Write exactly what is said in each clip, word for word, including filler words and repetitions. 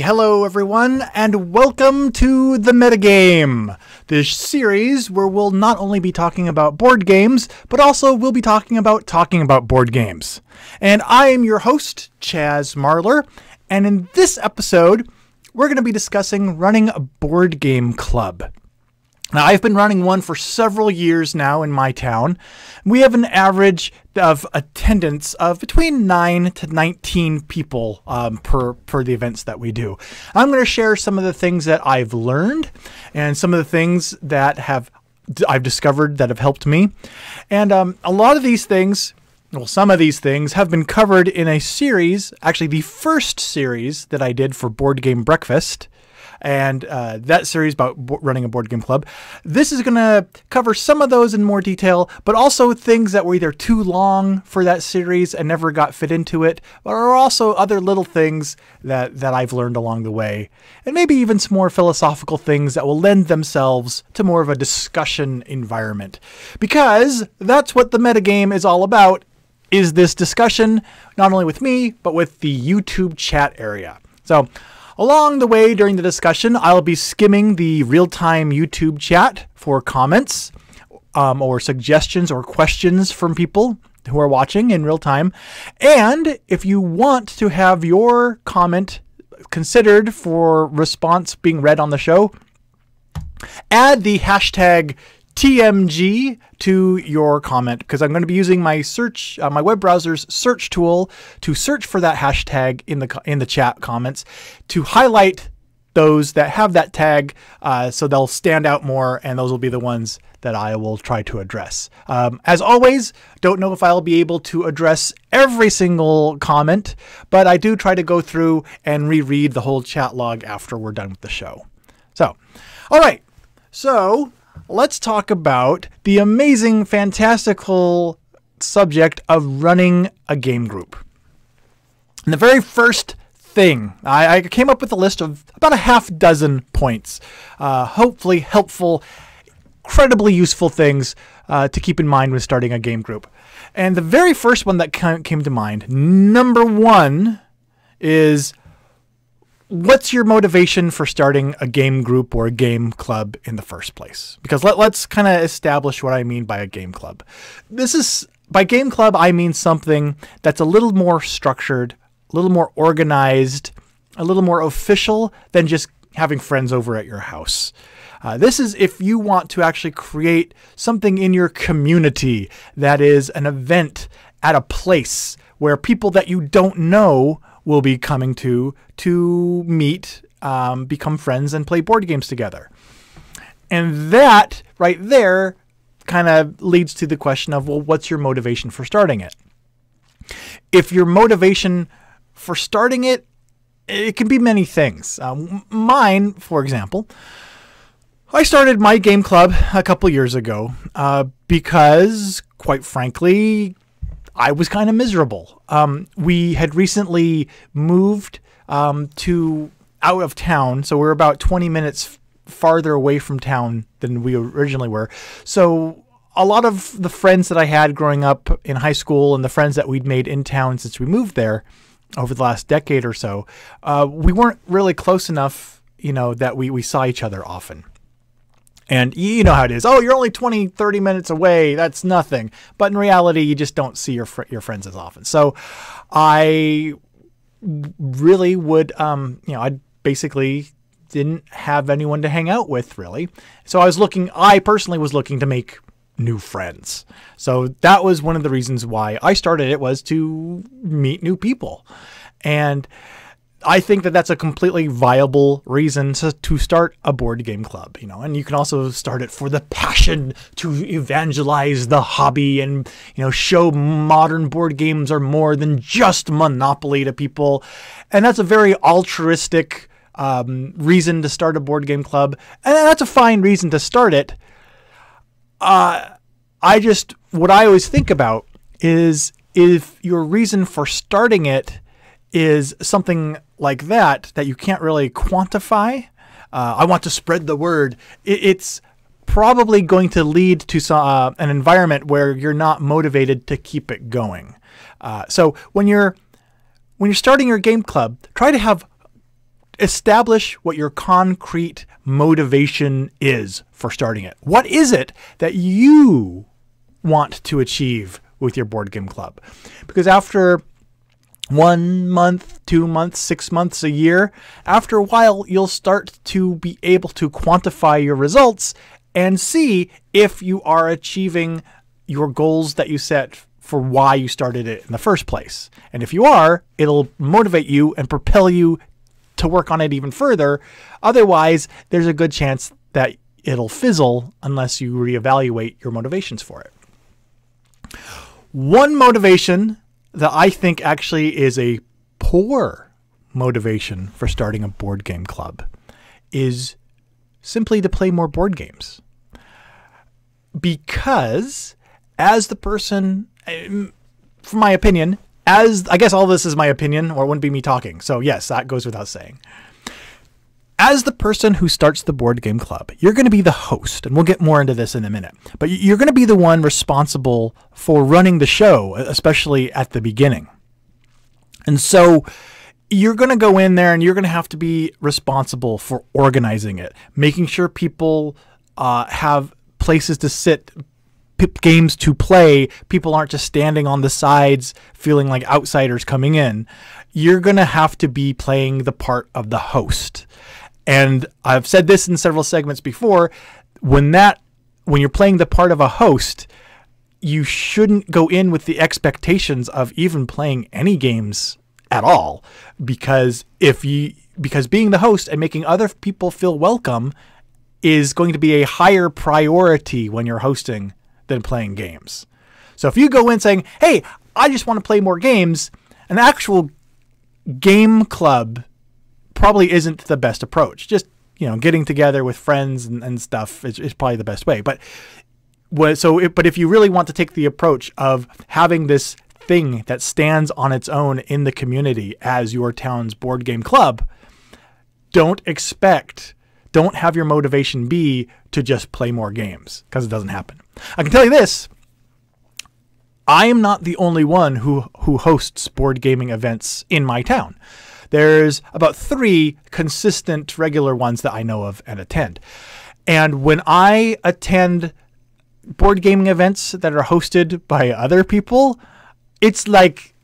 Hello everyone, and welcome to The Metagame, this series where we'll not only be talking about board games, but also we'll be talking about talking about board games. And I am your host, Chaz Marler, and in this episode, we're going to be discussing running a board game club. Now, I've been running one for several years now in my town. We have an average of attendance of between nine to nineteen people um, per, per the events that we do. I'm going to share some of the things that I've learned and some of the things that have I've discovered that have helped me. And um, a lot of these things, well, some of these things have been covered in a series, actually the first series that I did for Board Game Breakfast. And uh, that series about running a board game club. This is going to cover some of those in more detail, but also things that were either too long for that series and never got fit into it, or also other little things that, that I've learned along the way, and maybe even some more philosophical things that will lend themselves to more of a discussion environment. Because that's what the metagame is all about, is this discussion, not only with me, but with the YouTube chat area. So, along the way during the discussion, I'll be skimming the real-time YouTube chat for comments um, or suggestions or questions from people who are watching in real time. And if you want to have your comment considered for response being read on the show, add the hashtag T M G to your comment, because I'm going to be using my search, uh, my web browser's search tool to search for that hashtag in the in the chat comments to highlight those that have that tag, uh, so they'll stand out more, and those will be the ones that I will try to address. Um, as always, don't know if I'll be able to address every single comment, but I do try to go through and reread the whole chat log after we're done with the show. So, all right, so. Let's talk about the amazing, fantastical subject of running a game group. And the very first thing, I, I came up with a list of about a half dozen points, uh, hopefully helpful, incredibly useful things uh, to keep in mind when starting a game group. And the very first one that came to mind, number one, is what's your motivation for starting a game group or a game club in the first place? Because let, let's kind of establish what I mean by a game club. This is, by game club, I mean something that's a little more structured, a little more organized, a little more official than just having friends over at your house. Uh, this is if you want to actually create something in your community that is an event at a place where people that you don't know will be coming to to meet, um, become friends, and play board games together. And that right there kind of leads to the question of, well, what's your motivation for starting it? If your motivation for starting it, it can be many things. Um, mine, for example, I started my game club a couple years ago uh, because, quite frankly, I was kind of miserable. Um, we had recently moved um, to out of town, so we're about twenty minutes farther away from town than we originally were. So a lot of the friends that I had growing up in high school and the friends that we'd made in town since we moved there over the last decade or so, uh, we weren't really close enough, you know, that we, we saw each other often. And you know how it is. Oh, you're only twenty, thirty minutes away. That's nothing. But in reality, you just don't see your fr your friends as often. So I really would, um, you know, I basically didn't have anyone to hang out with, really. So I was looking, I personally was looking to make new friends. So that was one of the reasons why I started it, was to meet new people. And I think that that's a completely viable reason to, to start a board game club, you know, and you can also start it for the passion to evangelize the hobby and, you know, show modern board games are more than just Monopoly to people. And that's a very altruistic um, reason to start a board game club. And that's a fine reason to start it. Uh, I just, what I always think about is if your reason for starting it is something like that, that you can't really quantify. Uh, I want to spread the word. It, it's probably going to lead to some, uh, an environment where you're not motivated to keep it going. Uh, so when you're, when you're starting your game club, try to have establish what your concrete motivation is for starting it. What is it that you want to achieve with your board game club? Because after one month, two months, six months, a year, after a while, you'll start to be able to quantify your results and see if you are achieving your goals that you set for why you started it in the first place. And if you are, it'll motivate you and propel you to work on it even further. Otherwise, there's a good chance that it'll fizzle unless you reevaluate your motivations for it. One motivation that I think actually is a poor motivation for starting a board game club is simply to play more board games. Because as the person, from my opinion, as I guess all this is my opinion, or it wouldn't be me talking. So yes, that goes without saying. As the person who starts the board game club, you're going to be the host, and we'll get more into this in a minute, but you're going to be the one responsible for running the show, especially at the beginning. And so you're going to go in there and you're going to have to be responsible for organizing it, making sure people uh, have places to sit, games to play, people aren't just standing on the sides feeling like outsiders coming in. You're going to have to be playing the part of the host. And I've said this in several segments before, when that, when you're playing the part of a host, you shouldn't go in with the expectations of even playing any games at all, because if you, because being the host and making other people feel welcome is going to be a higher priority when you're hosting than playing games. So if you go in saying, hey, I just want to play more games, an actual game club probably isn't the best approach. Just, you know, getting together with friends and, and stuff is, is probably the best way. But so, it, but if you really want to take the approach of having this thing that stands on its own in the community as your town's board game club, don't expect, don't have your motivation be to just play more games, because it doesn't happen. I can tell you this, I am not the only one who, who hosts board gaming events in my town. There's about three consistent regular ones that I know of and attend. And when I attend board gaming events that are hosted by other people, it's like,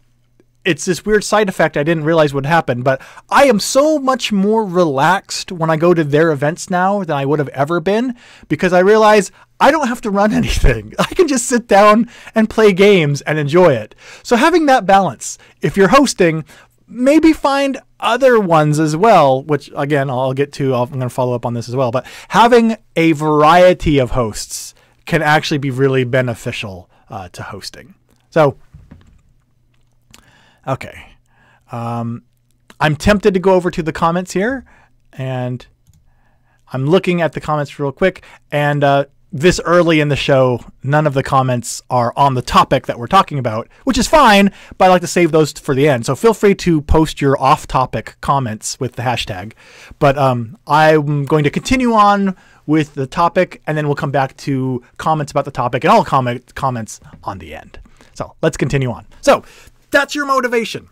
it's this weird side effect I didn't realize would happen, but I am so much more relaxed when I go to their events now than I would have ever been, because I realize I don't have to run anything. I can just sit down and play games and enjoy it. So having that balance, if you're hosting, maybe find other ones as well, which again, I'll get to, I'm going to follow up on this as well, but having a variety of hosts can actually be really beneficial uh, to hosting. So okay, um, I'm tempted to go over to the comments here, and I'm looking at the comments real quick, and uh, this early in the show, none of the comments are on the topic that we're talking about, which is fine, but I like to save those for the end, so feel free to post your off-topic comments with the hashtag, but um, I'm going to continue on with the topic, and then we'll come back to comments about the topic, and I'll comment comments on the end. So let's continue on. So that's your motivation.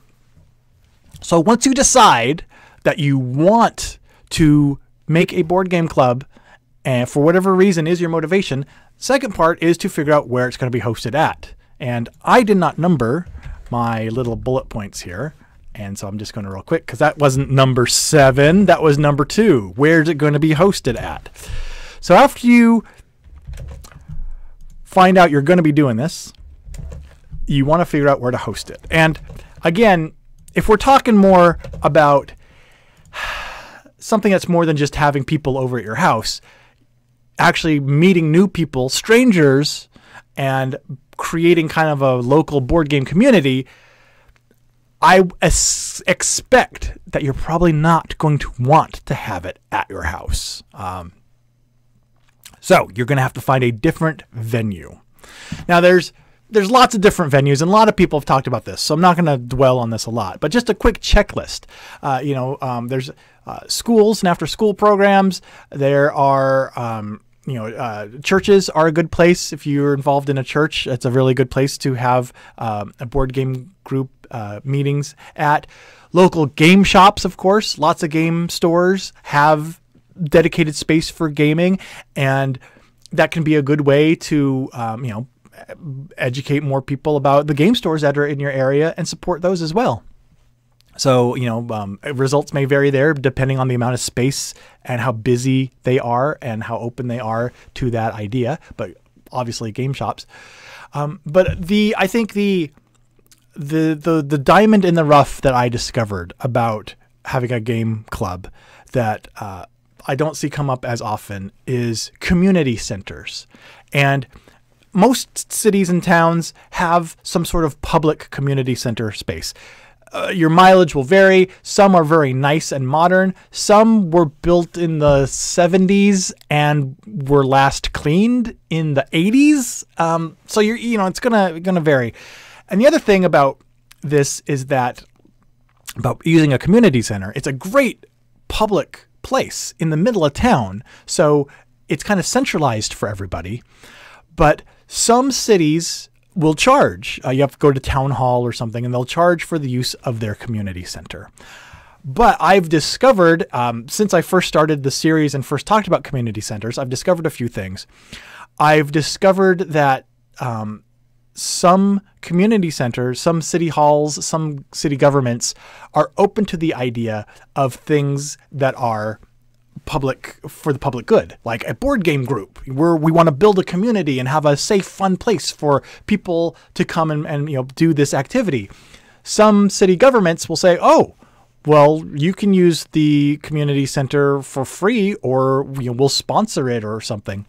So once you decide that you want to make a board game club, and for whatever reason is your motivation, second part is to figure out where it's going to be hosted at. And I did not number my little bullet points here. And so I'm just going to real quick, because that wasn't number seven. That was number two. Where's it going to be hosted at? So after you find out you're going to be doing this, you want to figure out where to host it. And again, if we're talking more about something that's more than just having people over at your house, actually meeting new people, strangers, and creating kind of a local board game community, I expect that you're probably not going to want to have it at your house. Um, so you're going to have to find a different venue. Now there's There's lots of different venues, and a lot of people have talked about this, so I'm not going to dwell on this a lot. But just a quick checklist. Uh, you know, um, there's uh, schools and after-school programs. There are um, you know, uh, churches are a good place. If you're involved in a church, it's a really good place to have um, a board game group uh, meetings at. Local game shops, of course, lots of game stores have dedicated space for gaming, and that can be a good way to, um, you know, educate more people about the game stores that are in your area and support those as well. So, you know, um, results may vary there depending on the amount of space and how busy they are and how open they are to that idea. But obviously game shops. Um, but the I think the, the the the diamond in the rough that I discovered about having a game club that uh, I don't see come up as often is community centers. And most cities and towns have some sort of public community center space. Uh, your mileage will vary. Some are very nice and modern. Some were built in the seventies and were last cleaned in the eighties. Um, so you're, you know, it's gonna gonna vary. And the other thing about this is that about using a community center, it's a great public place in the middle of town. So it's kind of centralized for everybody. But some cities will charge. Uh, you have to go to town hall or something, and they'll charge for the use of their community center. But I've discovered, um, since I first started the series and first talked about community centers, I've discovered a few things. I've discovered that um, some community centers, some city halls, some city governments are open to the idea of things that are public for the public good, like a board game group where we want to build a community and have a safe, fun place for people to come and, and, you know, do this activity. Some city governments will say, oh, well, you can use the community center for free, or, you know, we'll sponsor it or something.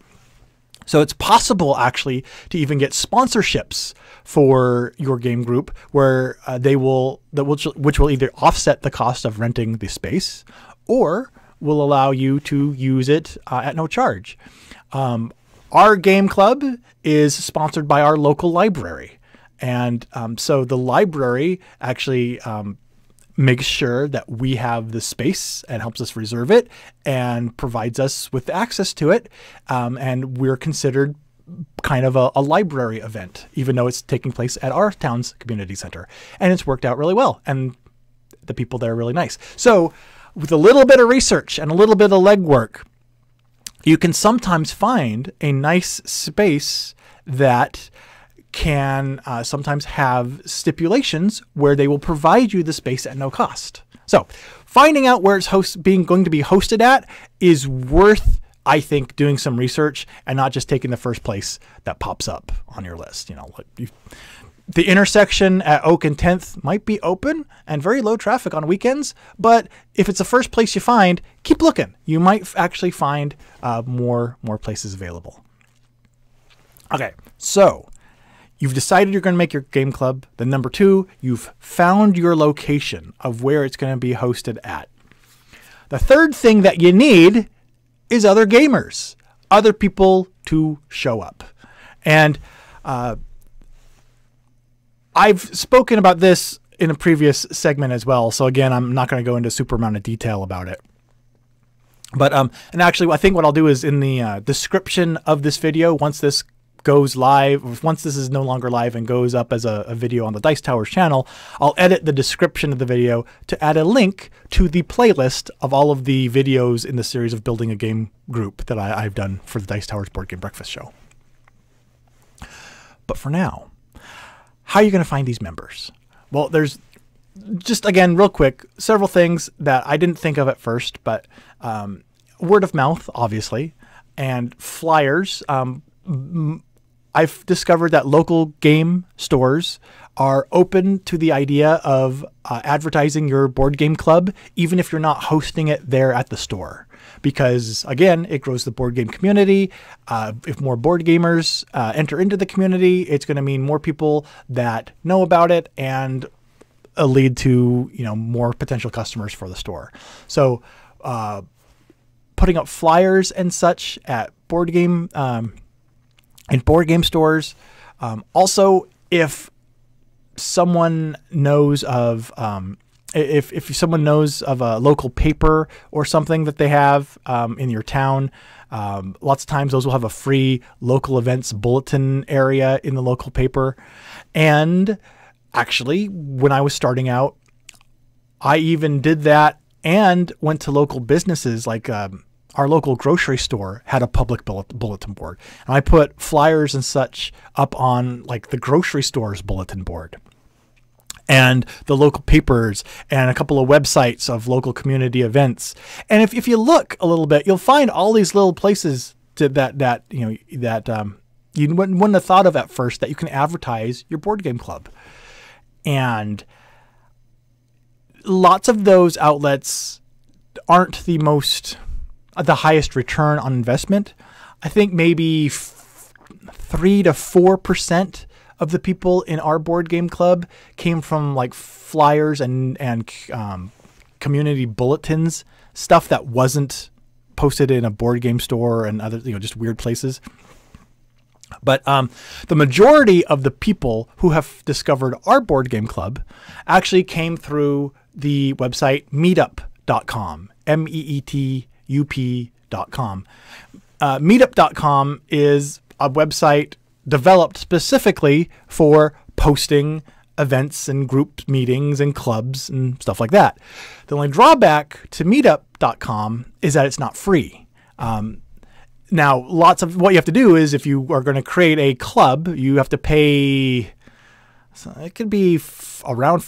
So it's possible actually to even get sponsorships for your game group, where uh, they will, that will, which will either offset the cost of renting the space or will allow you to use it uh, at no charge. Um, our game club is sponsored by our local library. And um, so the library actually um, makes sure that we have the space and helps us reserve it and provides us with access to it. Um, and we're considered kind of a, a library event, even though it's taking place at our town's community center. And it's worked out really well. And the people there are really nice. So, with a little bit of research and a little bit of legwork, you can sometimes find a nice space that can uh, sometimes have stipulations where they will provide you the space at no cost. So finding out where it's host being going to be hosted at is worth, I think, doing some research and not just taking the first place that pops up on your list. You know, you, the intersection at Oak and tenth might be open and very low traffic on weekends, but if it's the first place you find, keep looking. You might actually find uh, more, more places available. Okay, so you've decided you're going to make your game club. Then number two, you've found your location of where it's going to be hosted at. The third thing that you need is other gamers, other people to show up. And uh, I've spoken about this in a previous segment as well. So again, I'm not going to go into a super amount of detail about it. But, um, and actually I think what I'll do is in the uh, description of this video, once this goes live, once this is no longer live and goes up as a, a video on the Dice Tower channel, I'll edit the description of the video to add a link to the playlist of all of the videos in the series of building a game group that I, I've done for the Dice Tower's Board Game Breakfast show. But for now, how are you going to find these members? Well, there's just, again, real quick, several things that I didn't think of at first, but um, word of mouth, obviously, and flyers. Um, I've discovered that local game stores are open to the idea of uh, advertising your board game club, even if you're not hosting it there at the store. Because, again, it grows the board game community. Uh, if more board gamers uh, enter into the community, it's going to mean more people that know about it and uh, lead to, you know, more potential customers for the store. So uh, putting up flyers and such at board game um, and board game stores. Um, also, if someone knows of um, if, if someone knows of a local paper or something that they have um, in your town, um, lots of times those will have a free local events bulletin area in the local paper. And actually, when I was starting out, I even did that and went to local businesses. Like um, our local grocery store had a public bulletin board, and I put flyers and such up on like the grocery store's bulletin board, and the local papers, and a couple of websites of local community events. And if, if you look a little bit, you'll find all these little places to that, that, you know, that um, you wouldn't, wouldn't have thought of at first that you can advertise your board game club. And lots of those outlets aren't the most, the highest return on investment. I think maybe f three to four percent of the people in our board game club came from like flyers and and um, community bulletins, stuff that wasn't posted in a board game store and other, you know, just weird places. But um, the majority of the people who have discovered our board game club actually came through the website meetup dot com, M E E T U P dot com. Uh, meetup dot com is a website developed specifically for posting events and group meetings and clubs and stuff like that. The only drawback to meetup dot com is that it's not free. Um, Now, lots of what you have to do is if you are going to create a club, you have to pay, so it could be f around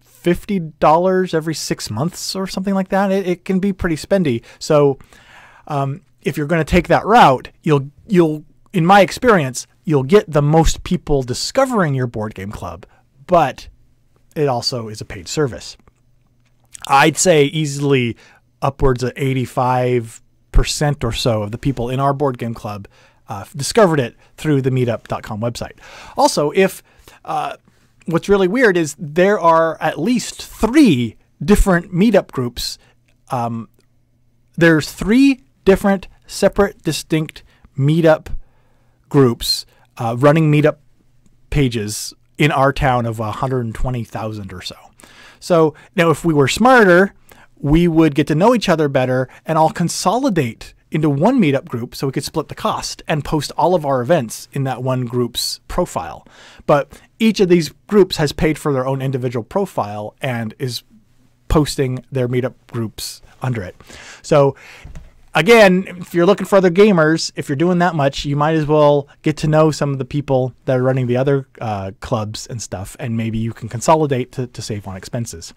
fifty dollars every six months or something like that. It, it can be pretty spendy. So um, if you're going to take that route, you'll, you'll, in my experience, you'll get the most people discovering your board game club, but it also is a paid service. I'd say easily upwards of eighty-five percent or so of the people in our board game club uh, discovered it through the meetup dot com website. Also, if uh, what's really weird is there are at least three different meetup groups. Um, there's three different separate distinct meetup groups uh, running meetup pages in our town of one hundred twenty thousand or so. So now if we were smarter, we would get to know each other better and all consolidate into one meetup group so we could split the cost and post all of our events in that one group's profile. But each of these groups has paid for their own individual profile and is posting their meetup groups under it. So again, if you're looking for other gamers, if you're doing that much, you might as well get to know some of the people that are running the other uh, clubs and stuff, and maybe you can consolidate to, to save on expenses.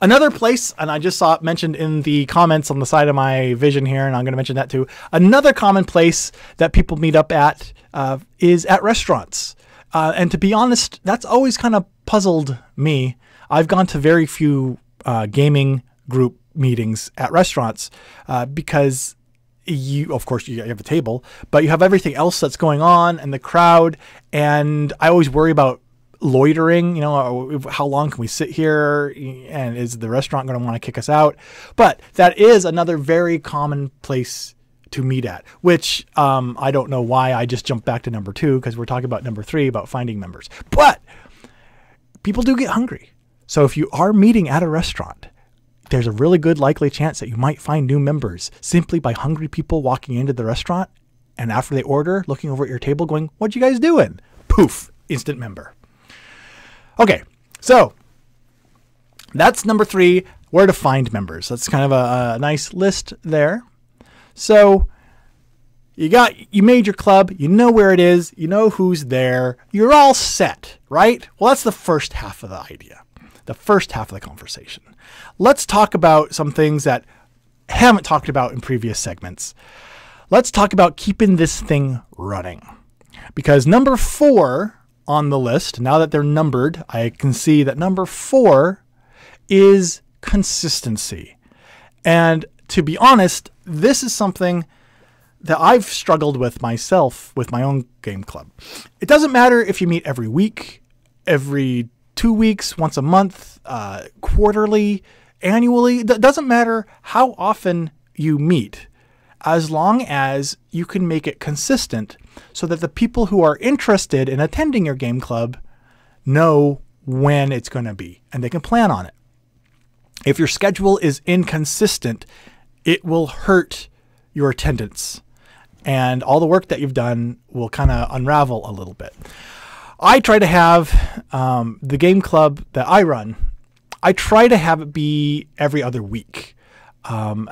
Another place, and I just saw it mentioned in the comments on the side of my vision here, and I'm going to mention that too. Another common place that people meet up at uh, is at restaurants. Uh, and to be honest, that's always kind of puzzled me. I've gone to very few uh, gaming group meetings at restaurants uh, because you, of course, you have a table, but you have everything else that's going on and the crowd. And I always worry about loitering, you know, how long can we sit here, and is the restaurant going to want to kick us out? But that is another very common place to meet at, which um, I don't know why I just jumped back to number two, because we're talking about number three, about finding members. But people do get hungry. So if you are meeting at a restaurant, there's a really good likely chance that you might find new members simply by hungry people walking into the restaurant, and after they order, looking over at your table going, "What you guys doing?" Poof, instant member. Okay, so that's number three, where to find members. That's kind of a, a nice list there. So you got, you made your club, you know where it is, you know who's there, you're all set, right? Well, that's the first half of the idea, the first half of the conversation. Let's talk about some things that I haven't talked about in previous segments. Let's talk about keeping this thing running, because number four on the list, now that they're numbered, I can see that number four is consistency. And to be honest, this is something that I've struggled with myself with my own game club. It doesn't matter if you meet every week, every two weeks, once a month, uh, quarterly, annually. It doesn't matter how often you meet, as long as you can make it consistent so that the people who are interested in attending your game club know when it's going to be, and they can plan on it. If your schedule is inconsistent, it will hurt your attendance, and all the work that you've done will kind of unravel a little bit. I try to have um, the game club that I run, I try to have it be every other week. Um,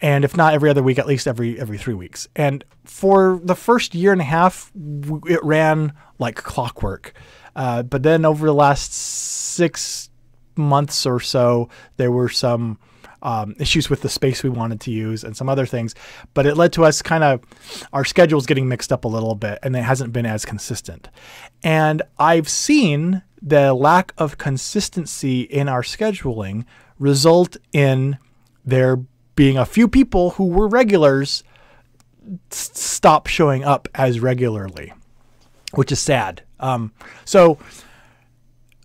and if not every other week, at least every every three weeks. And for the first year and a half, it ran like clockwork. Uh, but then over the last six months or so, there were some um, issues with the space we wanted to use and some other things. But it led to us kind of our schedules getting mixed up a little bit, and it hasn't been as consistent. And I've seen the lack of consistency in our scheduling result in there being a few people who were regulars stop showing up as regularly, which is sad. Um, so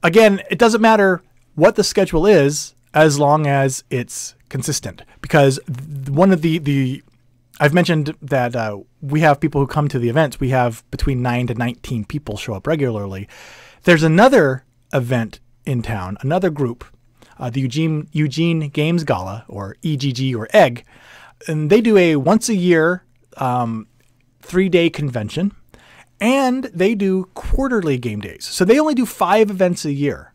again, it doesn't matter what the schedule is as long as it's consistent, because one of the, the I've mentioned that uh, we have people who come to the events. We have between nine to nineteen people show up regularly. There's another event in town, another group, uh, the Eugene, Eugene Games Gala, or E G G, or EGG, and they do a once a year um, three-day convention, and they do quarterly game days. So they only do five events a year,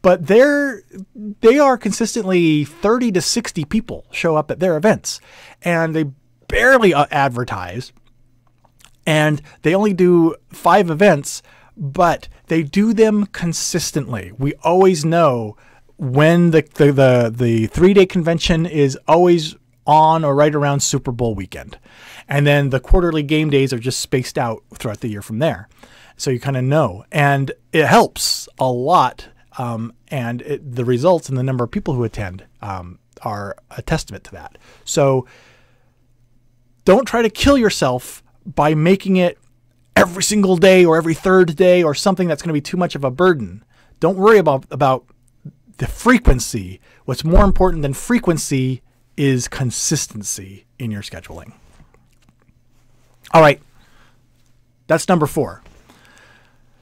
but they're, they are consistently thirty to sixty people show up at their events, and they barely advertise, and they only do five events, but they do them consistently. We always know when the the the, the three-day convention is always on or right around Super Bowl weekend. And then the quarterly game days are just spaced out throughout the year from there. So you kind of know. And it helps a lot. Um, and it, the results and the number of people who attend um, are a testament to that. So don't try to kill yourself by making it every single day or every third day or something that's going to be too much of a burden. Don't worry about, about the frequency. What's more important than frequency is consistency in your scheduling. All right. That's number four.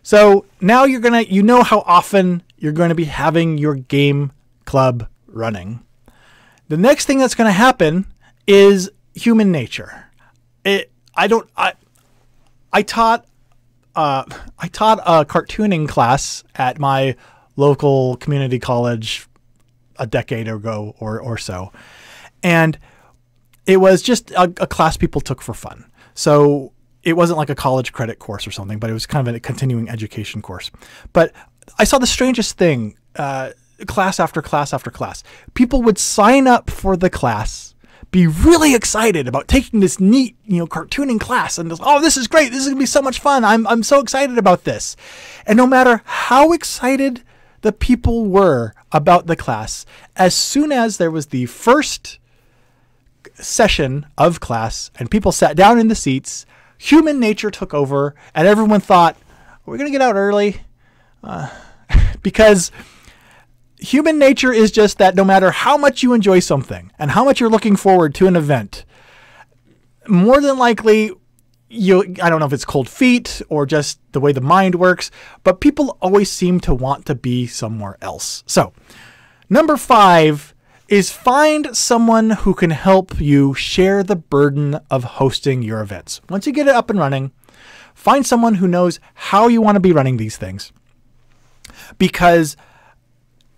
So now you're going to, you know how often you're going to be having your game club running. The next thing that's going to happen is human nature. It, I don't, I, I taught uh, I taught a cartooning class at my local community college a decade ago or, or so. And it was just a, a class people took for fun. So it wasn't like a college credit course or something, but it was kind of a continuing education course. But I saw the strangest thing, uh, class after class after class. People would sign up for the class, be really excited about taking this neat, you know, cartooning class, and this, oh, this is great. This is gonna be so much fun. I'm, I'm so excited about this. And no matter how excited the people were about the class, as soon as there was the first session of class and people sat down in the seats, human nature took over, and everyone thought, we're gonna get out early, uh, because human nature is just that no matter how much you enjoy something and how much you're looking forward to an event, more than likely, you I don't know if it's cold feet or just the way the mind works, but people always seem to want to be somewhere else. So number five is find someone who can help you share the burden of hosting your events. Once you get it up and running, find someone who knows how you want to be running these things, because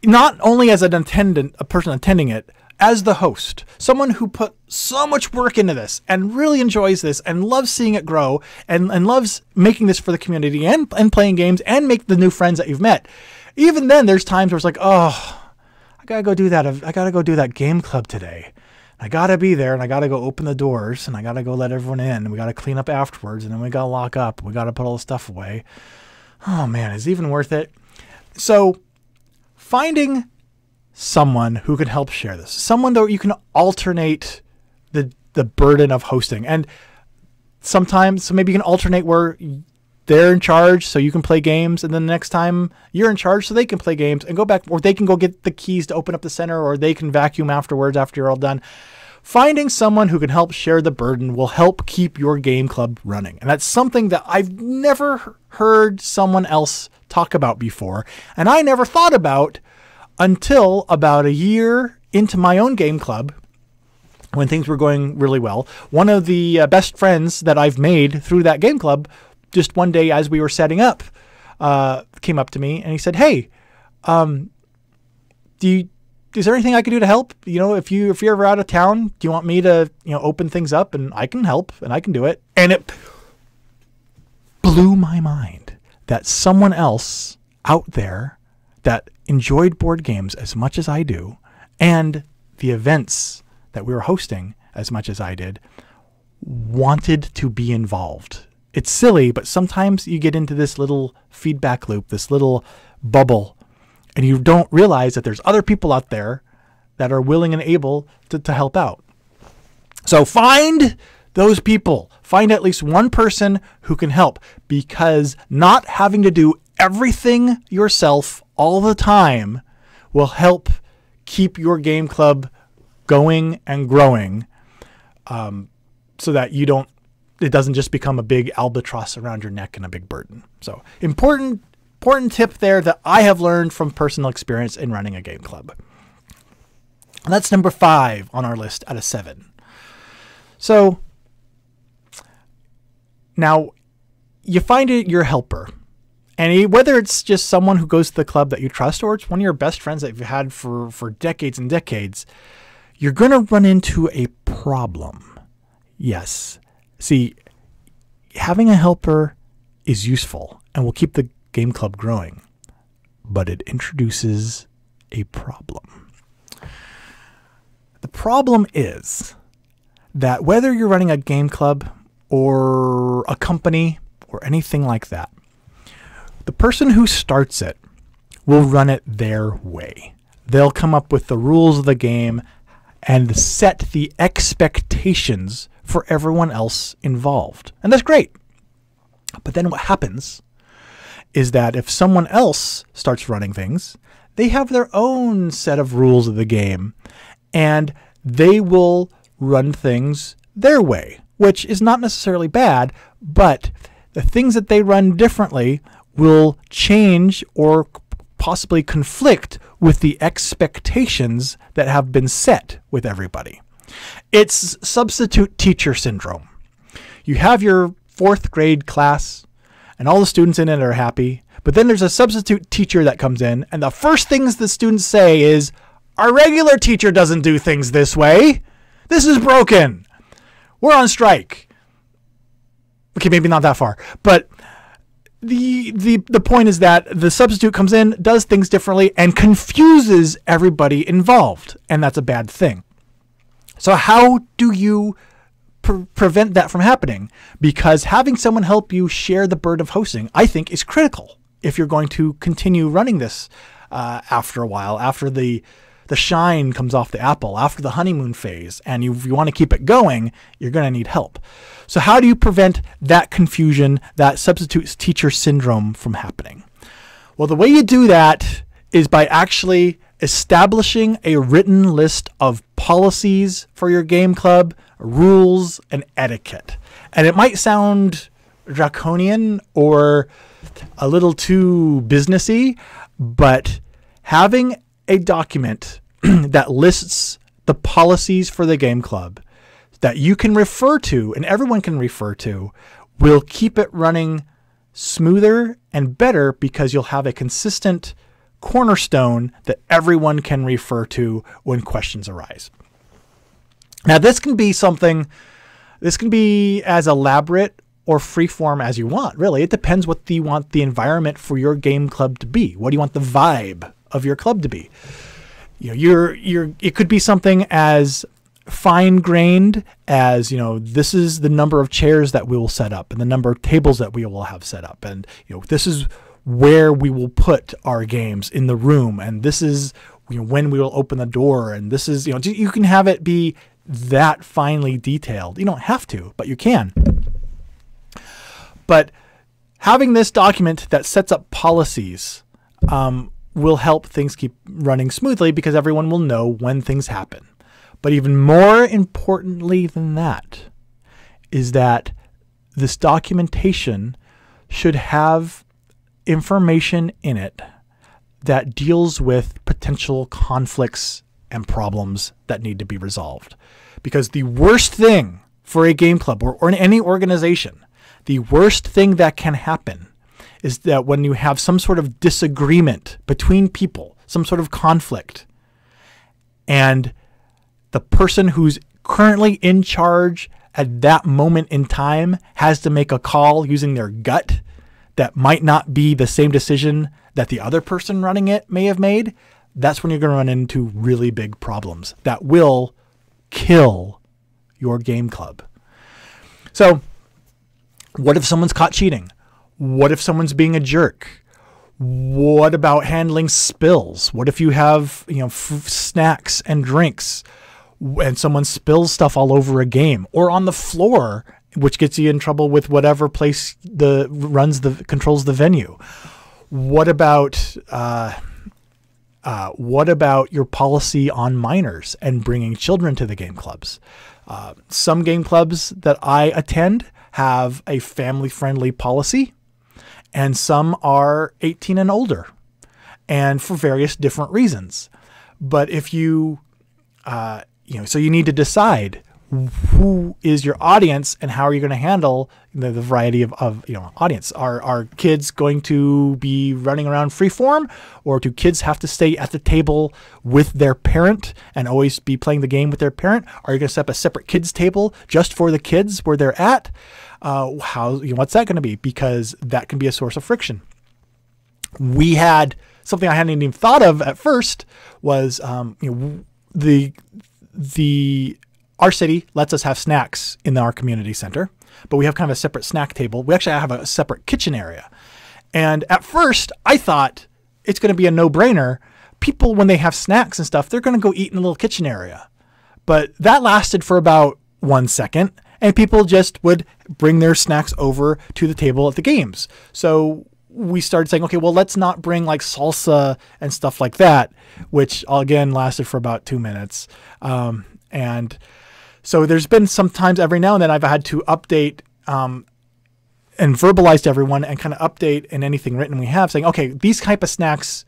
not only as an attendant, a person attending it, as the host, someone who put so much work into this and really enjoys this and loves seeing it grow and, and loves making this for the community and, and playing games and make the new friends that you've met. Even then, there's times where it's like, oh, I gotta go do that. I gotta go do that game club today. I gotta be there, and I gotta go open the doors, and I gotta go let everyone in. And we gotta clean up afterwards, and then we gotta lock up. We gotta put all the stuff away. Oh man, is it even worth it? So finding someone who can help share this, someone that you can alternate the the burden of hosting, and sometimes so maybe you can alternate where they're in charge so you can play games, and then the next time you're in charge so they can play games and go back, or they can go get the keys to open up the center, or they can vacuum afterwards after you're all done. Finding someone who can help share the burden will help keep your game club running. And that's something that I've never heard someone else talk about before. And I never thought about until about a year into my own game club when things were going really well. One of the best friends that I've made through that game club, just one day as we were setting up, uh, came up to me and he said, "Hey, um, do you, is there anything I can do to help? You know, if you, if you're ever out of town, do you want me to, you know, open things up?" And I can help and I can do it. And it blew my mind that someone else out there that enjoyed board games as much as I do, and the events that we were hosting as much as I did, wanted to be involved. It's silly, but sometimes you get into this little feedback loop, this little bubble, and you don't realize that there's other people out there that are willing and able to, to help out. So find those people. Find at least one person who can help, because not having to do everything yourself all the time will help keep your game club going and growing, um, so that you don't, it doesn't just become a big albatross around your neck and a big burden. So important Important tip there that I have learned from personal experience in running a game club. And that's number five on our list out of seven. So now you find it your helper, and he, whether it's just someone who goes to the club that you trust, or it's one of your best friends that you've had for, for decades and decades, you're going to run into a problem. Yes. See, having a helper is useful and will keep the game club growing, but it introduces a problem. The problem is that whether you're running a game club or a company or anything like that, the person who starts it will run it their way. They'll come up with the rules of the game and set the expectations for everyone else involved. And that's great. But then what happens is that if someone else starts running things, they have their own set of rules of the game, and they will run things their way, which is not necessarily bad, but the things that they run differently will change or possibly conflict with the expectations that have been set with everybody. It's substitute teacher syndrome. You have your fourth grade class, and all the students in it are happy. But then there's a substitute teacher that comes in, and the first things the students say is, "Our regular teacher doesn't do things this way. This is broken. We're on strike." Okay, maybe not that far. But the, the, the point is that the substitute comes in, does things differently, and confuses everybody involved. And that's a bad thing. So how do you prevent that from happening? Because having someone help you share the burden of hosting, I think, is critical if you're going to continue running this uh, after a while, after the the shine comes off the apple, after the honeymoon phase, and you, you want to keep it going, you're going to need help. So how do you prevent that confusion, that substitute teacher syndrome, from happening? Well, the way you do that is by actually establishing a written list of policies for your game club, rules, and etiquette. And it might sound draconian or a little too businessy, but having a document that lists the policies for the game club that you can refer to and everyone can refer to will keep it running smoother and better, because you'll have a consistent cornerstone that everyone can refer to when questions arise. Now, this can be something, this can be as elaborate or freeform as you want, really. It depends what you want the environment for your game club to be. What do you want the vibe of your club to be? You know, you're, you're, it could be something as fine-grained as, you know, this is the number of chairs that we will set up and the number of tables that we will have set up. And, you know, this is where we will put our games in the room, and this is, you know, when we will open the door, and this is, you know, you can have it be that finely detailed. You don't have to, but you can. But having this document that sets up policies um, will help things keep running smoothly, because everyone will know when things happen. But even more importantly than that is that this documentation should have information in it that deals with potential conflicts and problems that need to be resolved. Because the worst thing for a game club or, or in any organization, the worst thing that can happen is that when you have some sort of disagreement between people, some sort of conflict, and the person who's currently in charge at that moment in time has to make a call using their gut that might not be the same decision that the other person running it may have made, that's when you're going to run into really big problems that will kill your game club. So what if someone's caught cheating? What if someone's being a jerk? What about handling spills? What if you have, you know, f snacks and drinks and someone spills stuff all over a game or on the floor, which gets you in trouble with whatever place the runs the controls the venue? What about uh, uh, what about your policy on minors and bringing children to the game clubs? Uh, some game clubs that I attend have a family-friendly policy, and some are eighteen and older, and for various different reasons. But if you, uh, you know, so you need to decide who is your audience and how are you going to handle the, the variety of, of, you know, audience. Are, are kids going to be running around freeform, or do kids have to stay at the table with their parent and always be playing the game with their parent? Are you going to set up a separate kids table just for the kids where they're at? Uh, how, you know, what's that going to be? Because that can be a source of friction. We had something I hadn't even thought of at first was, um, you know, the, the, our city lets us have snacks in our community center, but we have kind of a separate snack table. We actually have a separate kitchen area. And at first I thought it's going to be a no brainer. People, when they have snacks and stuff, they're going to go eat in the little kitchen area. But that lasted for about one second. And people just would bring their snacks over to the table at the games. So we started saying, okay, well, let's not bring like salsa and stuff like that, which again lasted for about two minutes. Um, and so there's been some times every now and then I've had to update um, and verbalize to everyone and kind of update in anything written we have saying, okay, these type of snacks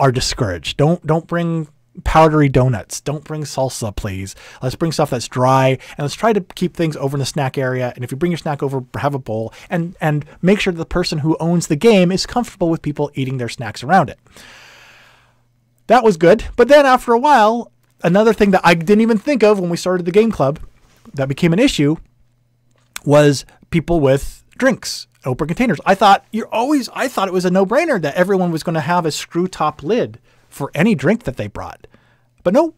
are discouraged. Don't, don't bring powdery donuts. Don't bring salsa, please. Let's bring stuff that's dry, and let's try to keep things over in the snack area. And if you bring your snack over, have a bowl and, and make sure the person who owns the game is comfortable with people eating their snacks around it. That was good. But then after a while, another thing that I didn't even think of when we started the game club that became an issue was people with drinks, open containers. I thought you're always, I thought it was a no brainer that everyone was going to have a screw top lid for any drink that they brought, but no.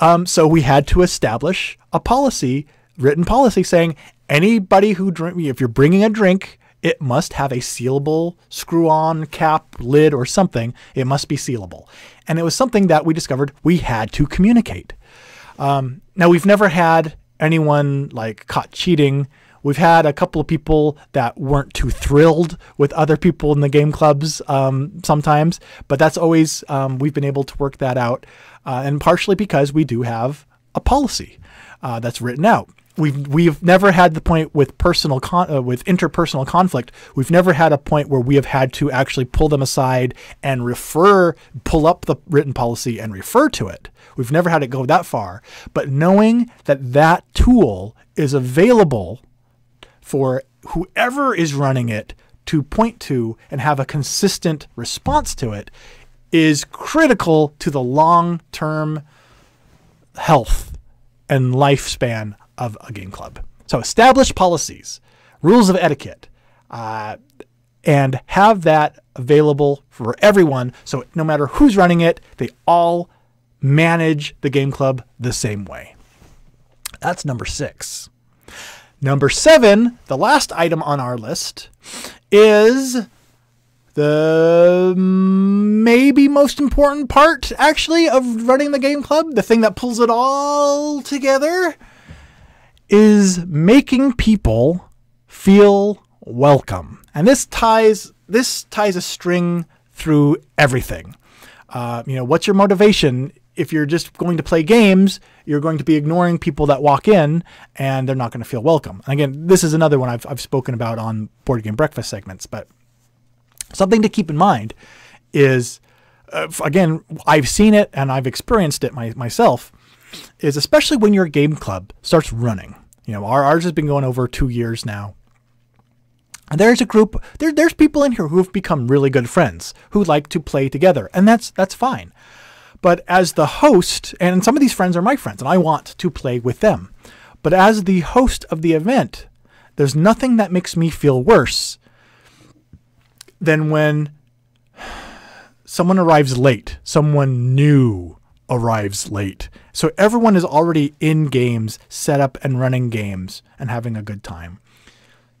Um, so we had to establish a policy, written policy saying anybody who drink, if you're bringing a drink, it must have a sealable screw on cap, lid, or something. It must be sealable. And it was something that we discovered we had to communicate. Um, now we've never had anyone like caught cheating. We've had a couple of people that weren't too thrilled with other people in the game clubs um, sometimes, but that's always, um, we've been able to work that out. Uh, and partially because we do have a policy uh, that's written out. We've, we've never had the point with personal con uh, with interpersonal conflict. We've never had a point where we have had to actually pull them aside and refer, pull up the written policy and refer to it. We've never had it go that far, but knowing that that tool is available for whoever is running it to point to and have a consistent response to it is critical to the long-term health and lifespan of a game club. So establish policies, rules of etiquette, uh, and have that available for everyone. So no matter who's running it, they all manage the game club the same way. That's number six. Number seven, the last item on our list, is the maybe most important part, actually, of running the game club. The thing that pulls it all together is making people feel welcome. And this ties, this ties a string through everything. Uh, you know, what's your motivation if you're just going to play games, you're going to be ignoring people that walk in, and they're not going to feel welcome. And again, this is another one I've, I've spoken about on Board Game Breakfast segments, but something to keep in mind is, uh, again, I've seen it and I've experienced it my, myself, is especially when your game club starts running. You know, our, ours has been going over two years now. And there's a group, there, there's people in here who have become really good friends, who like to play together, and that's that's fine. But as the host, and some of these friends are my friends, and I want to play with them. But as the host of the event, there's nothing that makes me feel worse than when someone arrives late, someone new arrives late. So everyone is already in games, set up and running games, and having a good time.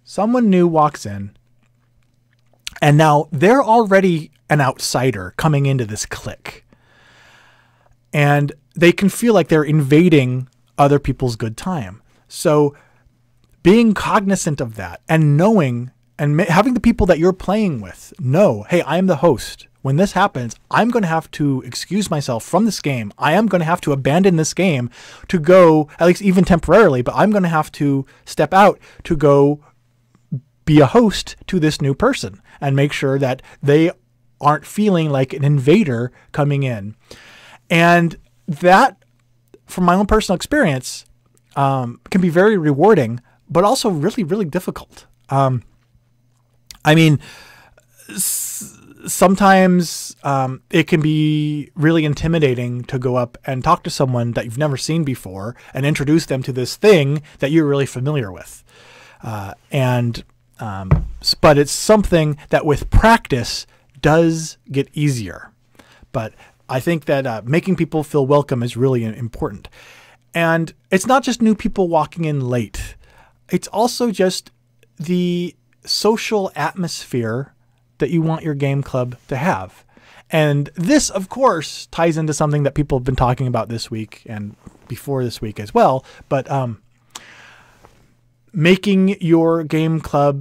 Someone new walks in, and now they're already an outsider coming into this clique. And they can feel like they're invading other people's good time. So being cognizant of that and knowing and having the people that you're playing with know, hey, I am the host. When this happens, I'm going to have to excuse myself from this game. I am going to have to abandon this game to go, at least even temporarily, but I'm going to have to step out to go be a host to this new person and make sure that they aren't feeling like an invader coming in. And that, from my own personal experience, um, can be very rewarding, but also really, really difficult. Um, I mean, s sometimes um, it can be really intimidating to go up and talk to someone that you've never seen before and introduce them to this thing that you're really familiar with. Uh, and Um, but it's something that with practice does get easier. But I think that uh, making people feel welcome is really important. And it's not just new people walking in late. It's also just the social atmosphere that you want your game club to have. And this, of course, ties into something that people have been talking about this week and before this week as well. But, um, making your game club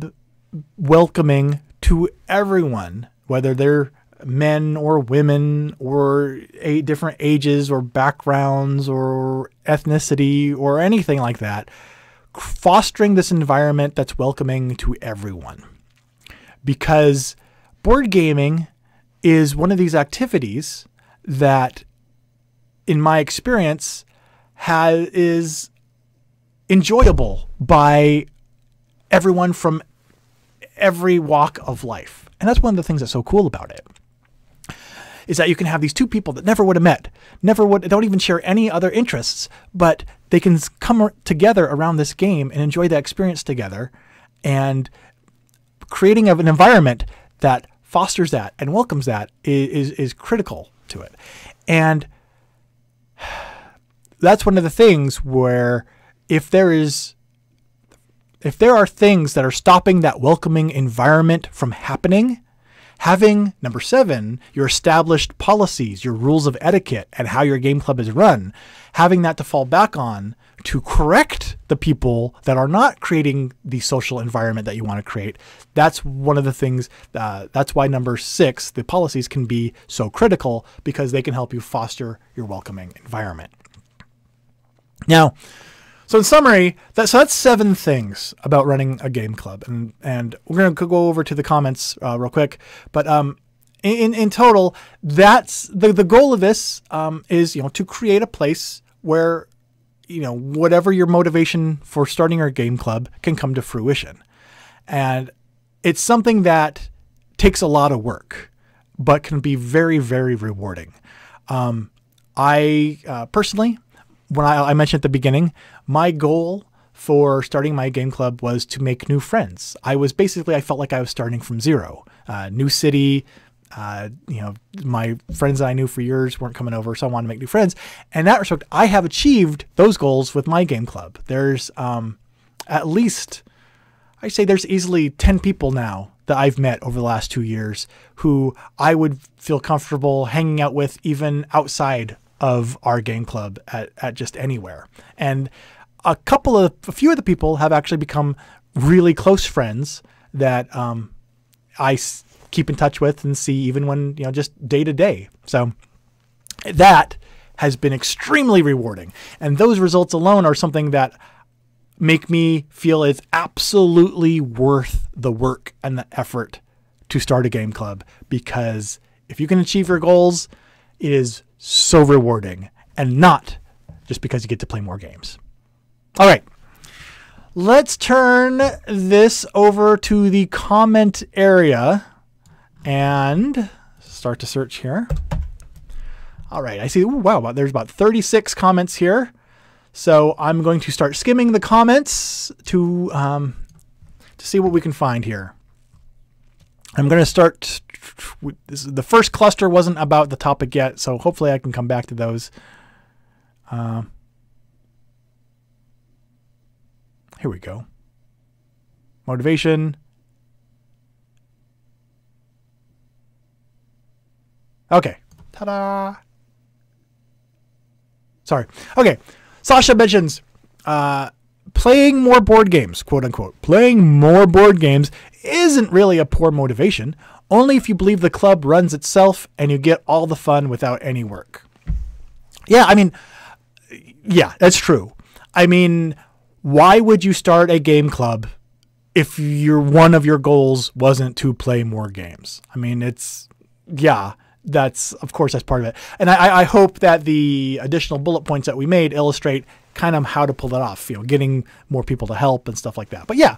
welcoming to everyone, whether they're men or women or a different ages or backgrounds or ethnicity or anything like that, fostering this environment that's welcoming to everyone. Because board gaming is one of these activities that, in my experience, has, is enjoyable by everyone from every walk of life. And that's one of the things that's so cool about it, is that you can have these two people that never would have met, never would, don't even share any other interests, but they can come together around this game and enjoy the experience together, and creating an environment that fosters that and welcomes that is, is, is critical to it. And that's one of the things where, If there is, if there are things that are stopping that welcoming environment from happening, having, number seven, your established policies, your rules of etiquette and how your game club is run, having that to fall back on to correct the people that are not creating the social environment that you want to create. That's one of the things, uh, that's why number six, the policies can be so critical, because they can help you foster your welcoming environment. Now, so in summary, that, so that's seven things about running a game club. And, and we're going to go over to the comments uh, real quick. But um, in, in total, that's the, the goal of this um, is, you know, to create a place where, you know, whatever your motivation for starting your game club can come to fruition. And it's something that takes a lot of work, but can be very, very rewarding. Um, I uh, personally... When I, I mentioned at the beginning, my goal for starting my game club was to make new friends. I was basically, I felt like I was starting from zero. Uh, new city, uh, you know, my friends that I knew for years weren't coming over, so I wanted to make new friends. And in that respect, I have achieved those goals with my game club. There's um, at least, I say there's easily ten people now that I've met over the last two years who I would feel comfortable hanging out with even outside of our game club at, at just anywhere. And a couple of, a few of the people have actually become really close friends that um, I s keep in touch with and see even when, you know, just day to day. So that has been extremely rewarding. And those results alone are something that make me feel it's absolutely worth the work and the effort to start a game club, because if you can achieve your goals, it is so rewarding, and not just because you get to play more games. All right, let's turn this over to the comment area and start to search here. All right, I see, ooh, wow, there's about thirty-six comments here. So I'm going to start skimming the comments to, um, to see what we can find here. I'm going to start, the first cluster wasn't about the topic yet, so hopefully I can come back to those. Uh, here we go. Motivation. Okay. Ta-da! Sorry. Okay. Sasha mentions uh, playing more board games, quote unquote. Playing more board games isn't really a poor motivation, only if you believe the club runs itself and you get all the fun without any work. Yeah, I mean, yeah, that's true. I mean, why would you start a game club if your one of your goals wasn't to play more games? I mean, it's, yeah, that's, of course, that's part of it. And I, I hope that the additional bullet points that we made illustrate kind of how to pull that off, you know, getting more people to help and stuff like that. But yeah,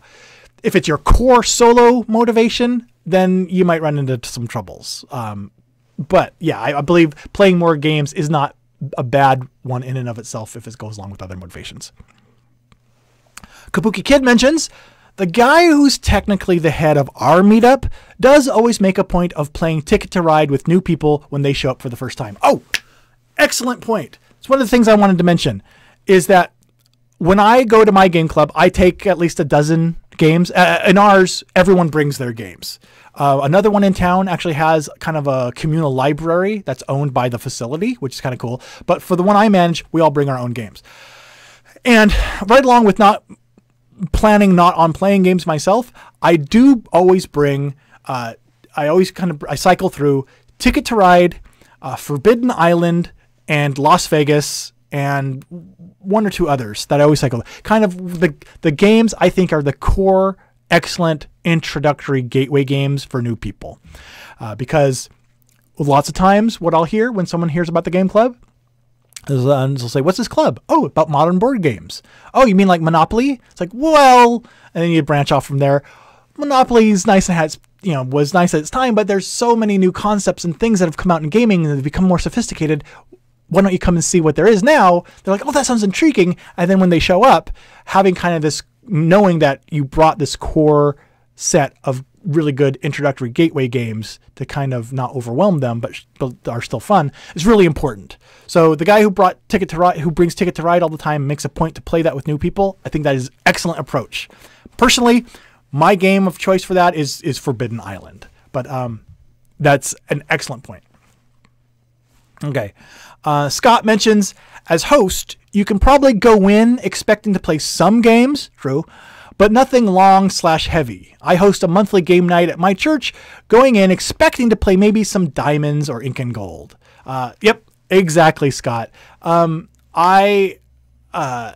if it's your core solo motivation, then you might run into some troubles. Um, but yeah, I, I believe playing more games is not a bad one in and of itself if it goes along with other motivations. Kabuki Kid mentions, the guy who's technically the head of our meetup does always make a point of playing Ticket to Ride with new people when they show up for the first time. Oh, excellent point. It's one of the things I wanted to mention is that when I go to my game club, I take at least a dozen games. Uh, in ours, everyone brings their games. Uh, another one in town actually has kind of a communal library that's owned by the facility, which is kind of cool. But for the one I manage, we all bring our own games. And right along with not planning not on playing games myself, I do always bring, uh, I always kind of, I cycle through Ticket to Ride, uh, Forbidden Island, and Las Vegas, and one or two others that I always cycle. Kind of the, the games I think are the core, excellent introductory gateway games for new people. Uh, because lots of times what I'll hear when someone hears about the game club is uh, they'll say, what's this club? Oh, about modern board games. Oh, you mean like Monopoly? It's like, well, and then you branch off from there. Monopoly's nice and has, you know, was nice at its time, but there's so many new concepts and things that have come out in gaming and they've become more sophisticated. Why don't you come and see what there is now? They're like, oh, that sounds intriguing. And then when they show up, having kind of this, knowing that you brought this core set of really good introductory gateway games to kind of not overwhelm them, but, but are still fun, is really important. So the guy who brought Ticket to Ride, who brings Ticket to Ride all the time, makes a point to play that with new people. I think that is an excellent approach. Personally, my game of choice for that is, is Forbidden Island, but um, that's an excellent point. Okay. Uh, Scott mentions, as host, you can probably go in expecting to play some games, true, but nothing long slash heavy. I host a monthly game night at my church, going in expecting to play maybe some Diamonds or Ink and Gold. Uh, yep, exactly, Scott. Um, I, uh,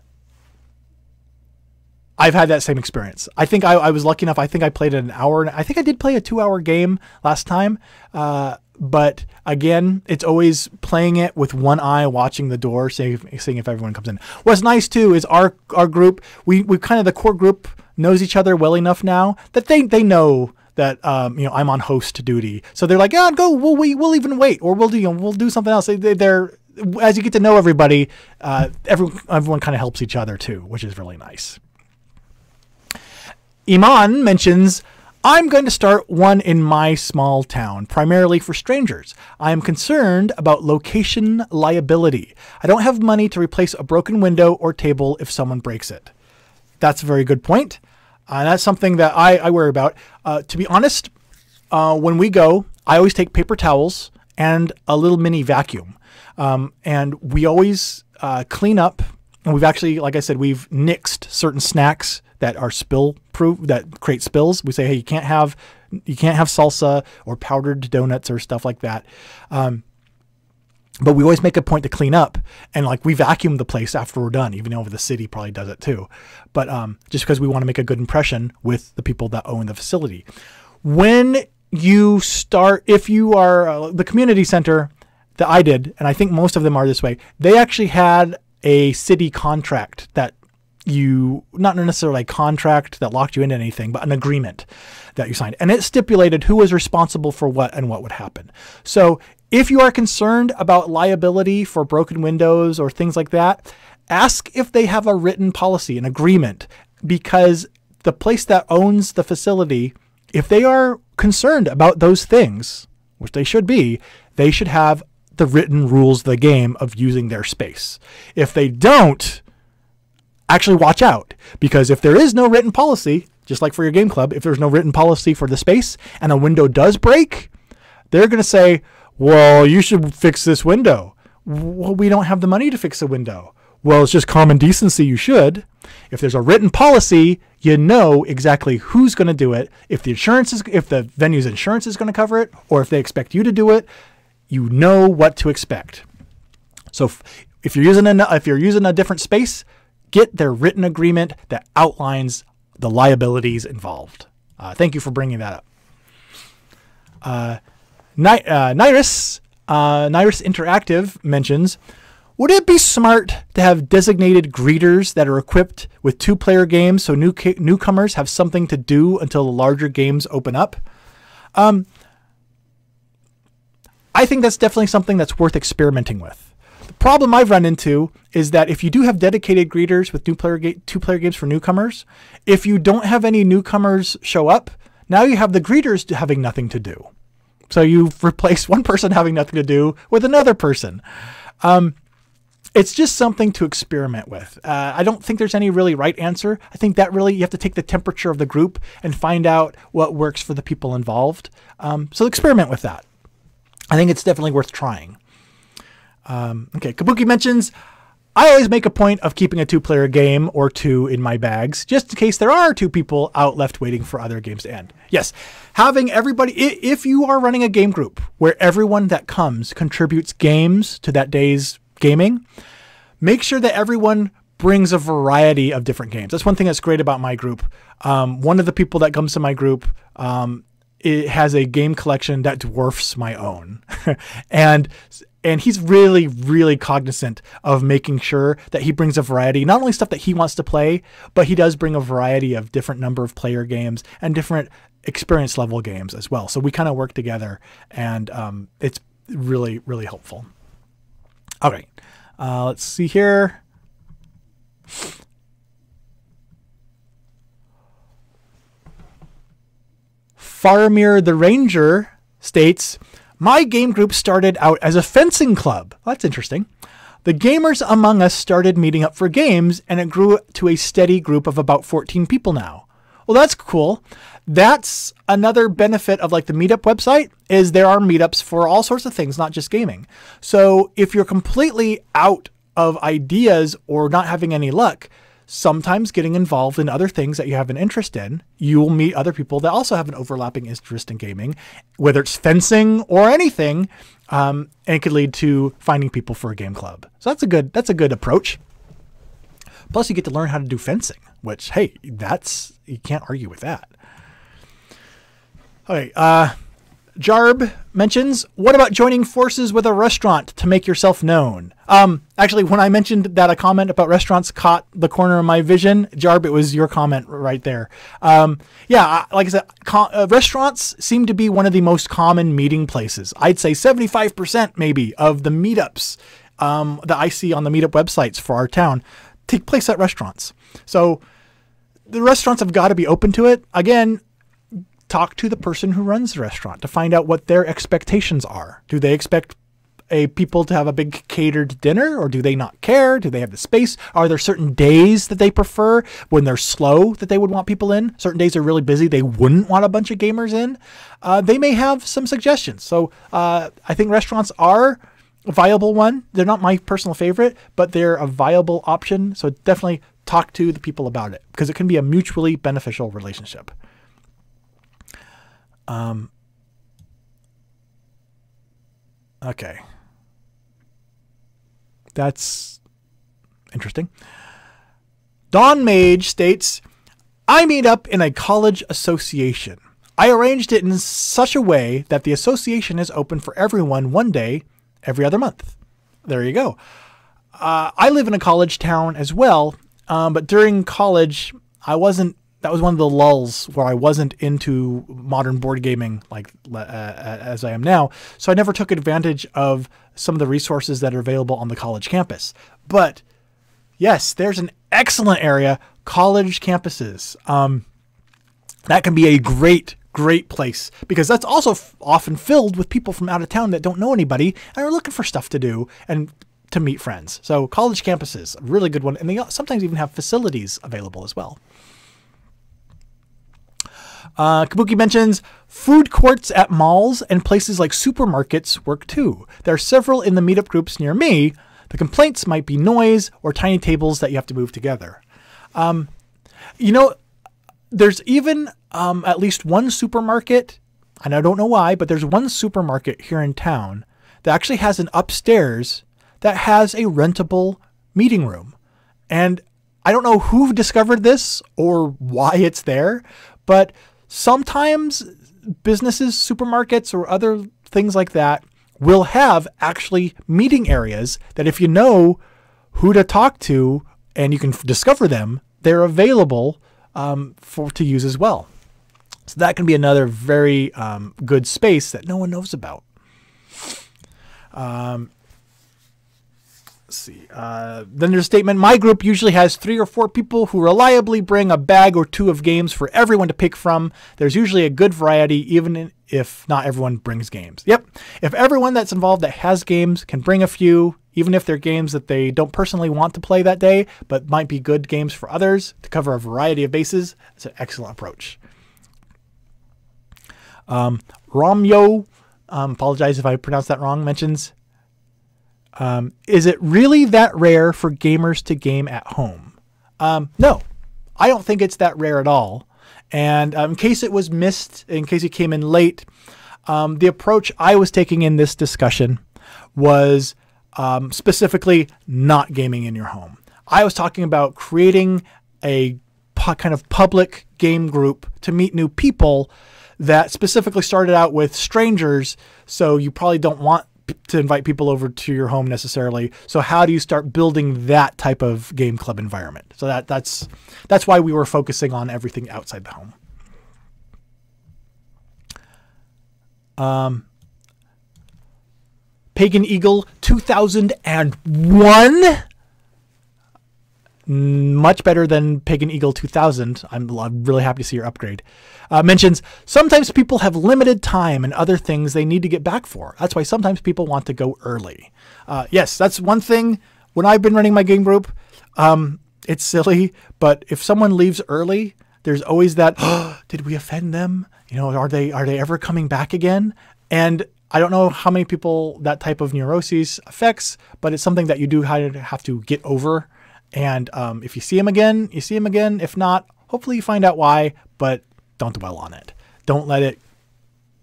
I've had that same experience. I think I, I was lucky enough. I think I played an hour, and I think I did play a two-hour game last time. Uh, But again, it's always playing it with one eye, watching the door, seeing if, seeing if everyone comes in. What's nice too is our our group. We we kind of the core group knows each other well enough now that they they know that um, you know, I'm on host duty. So they're like, yeah, go. We'll we, we'll even wait, or we'll do you know, we'll do something else. They, they're as you get to know everybody, uh, everyone everyone kind of helps each other too, which is really nice. Iman mentions, I'm going to start one in my small town, primarily for strangers. I am concerned about location liability. I don't have money to replace a broken window or table if someone breaks it. That's a very good point. And uh, that's something that I, I worry about. Uh, to be honest, uh, when we go, I always take paper towels and a little mini vacuum. Um, and we always uh, clean up. And we've actually, like I said, we've nixed certain snacks that are spill proof, that create spills. We say, hey, you can't have, you can't have salsa or powdered donuts or stuff like that. Um, But we always make a point to clean up, and like we vacuum the place after we're done, even though the city probably does it too. But um, just because we want to make a good impression with the people that own the facility. When you start, if you are uh, the community center that I did, and I think most of them are this way, they actually had a city contract that you, not necessarily a contract that locked you into anything, but an agreement that you signed. And it stipulated who was responsible for what and what would happen. So if you are concerned about liability for broken windows or things like that, ask if they have a written policy, an agreement, because the place that owns the facility, if they are concerned about those things, which they should be, they should have the written rules of the game of using their space. If they don't, actually watch out, because if there is no written policy, just like for your game club, if there's no written policy for the space and a window does break, they're going to say, well, you should fix this window. Well, we don't have the money to fix a window. Well, it's just common decency. You should. If there's a written policy, you know exactly who's going to do it. If the insurance is, if the venue's insurance is going to cover it, or if they expect you to do it, you know what to expect. So if, if you're using a, if you're using a different space, get their written agreement that outlines the liabilities involved. Uh, thank you for bringing that up. Uh, Ni uh, Nyrus, uh, Nyrus Interactive mentions, would it be smart to have designated greeters that are equipped with two-player games so new newcomers have something to do until the larger games open up? Um, I think that's definitely something that's worth experimenting with. The problem I've run into is that if you do have dedicated greeters with new player ga two-player games for newcomers, if you don't have any newcomers show up, now you have the greeters having nothing to do. So you've replaced one person having nothing to do with another person. Um, it's just something to experiment with. Uh, I don't think there's any really right answer. I think that really you have to take the temperature of the group and find out what works for the people involved. Um, so experiment with that. I think it's definitely worth trying. Um, okay, Kabuki mentions, I always make a point of keeping a two-player game or two in my bags, just in case there are two people out left waiting for other games to end. Yes, having everybody, if you are running a game group where everyone that comes contributes games to that day's gaming, make sure that everyone brings a variety of different games. That's one thing that's great about my group. Um, one of the people that comes to my group, um, it has a game collection that dwarfs my own. and And he's really, really cognizant of making sure that he brings a variety, not only stuff that he wants to play, but he does bring a variety of different number of player games and different experience level games as well. So we kind of work together, and um, it's really, really helpful. All right, uh, let's see here. Faramir the Ranger states, my game group started out as a fencing club. Well, that's interesting. The gamers among us started meeting up for games, and it grew to a steady group of about fourteen people now. Well, that's cool. That's another benefit of like the meetup website is there are meetups for all sorts of things, not just gaming. So if you're completely out of ideas or not having any luck, sometimes getting involved in other things that you have an interest in, you will meet other people that also have an overlapping interest in gaming, whether it's fencing or anything, um, and it could lead to finding people for a game club. So that's a good, that's a good approach. Plus you get to learn how to do fencing, which, hey, that's, you can't argue with that. All right. Uh, Jarb mentions, what about joining forces with a restaurant to make yourself known? Um, actually, when I mentioned that a comment about restaurants caught the corner of my vision, Jarb, it was your comment right there. Um, yeah, like I said, uh, restaurants seem to be one of the most common meeting places. I'd say seventy-five percent maybe of the meetups um, that I see on the meetup websites for our town take place at restaurants. So the restaurants have got to be open to it. Again, talk to the person who runs the restaurant to find out what their expectations are. Do they expect a people to have a big catered dinner, or do they not care? Do they have the space? Are there certain days that they prefer when they're slow that they would want people in? Certain days are really busy. They wouldn't want a bunch of gamers in. Uh, they may have some suggestions. So uh, I think restaurants are a viable one. They're not my personal favorite, but they're a viable option. So definitely talk to the people about it, because it can be a mutually beneficial relationship. Um, okay. That's interesting. Don Mage states, I meet up in a college association. I arranged it in such a way that the association is open for everyone one day every other month. There you go. Uh, I live in a college town as well, um, but during college, I wasn't, that was one of the lulls where I wasn't into modern board gaming like uh, as I am now. So I never took advantage of some of the resources that are available on the college campus. But yes, there's an excellent area, college campuses. Um, that can be a great, great place because that's also f often filled with people from out of town that don't know anybody and are looking for stuff to do and to meet friends. So college campuses, a really good one. And they sometimes even have facilities available as well. Uh, Kabuki mentions food courts at malls and places like supermarkets work too. There are several in the meetup groups near me. The complaints might be noise or tiny tables that you have to move together. Um, you know, there's even um, at least one supermarket, and I don't know why, but there's one supermarket here in town that actually has an upstairs that has a rentable meeting room. And I don't know who discovered this or why it's there, but sometimes businesses, supermarkets, or other things like that will have actually meeting areas that if you know who to talk to and you can discover them, they're available Um, for to use as well. So that can be another very um, good space that no one knows about. Um, let's see. Uh, then there's a statement, my group usually has three or four people who reliably bring a bag or two of games for everyone to pick from. There's usually a good variety, even if not everyone brings games. Yep. If everyone that's involved that has games can bring a few, even if they're games that they don't personally want to play that day, but might be good games for others to cover a variety of bases. It's an excellent approach. Um, Romyo, um, apologize if I pronounced that wrong, mentions, um, is it really that rare for gamers to game at home? Um, no, I don't think it's that rare at all. And um, in case it was missed, in case you came in late, um, the approach I was taking in this discussion was Um, specifically not gaming in your home. I was talking about creating a kind of public game group to meet new people that specifically started out with strangers. So you probably don't want to invite people over to your home necessarily. So how do you start building that type of game club environment? So that that's, that's why we were focusing on everything outside the home. Um, Pagan Eagle two thousand one, much better than Pagan Eagle two thousand. I'm, I'm really happy to see your upgrade. Uh, mentions, sometimes people have limited time and other things they need to get back for. That's why sometimes people want to go early. Uh, yes, that's one thing. When I've been running my game group, um, it's silly, but if someone leaves early, there's always that, oh, did we offend them? You know, are they, are they ever coming back again? And I don't know how many people that type of neuroses affects, but it's something that you do have to get over. And um, if you see him again, you see him again. If not, hopefully you find out why, but don't dwell on it. Don't let it,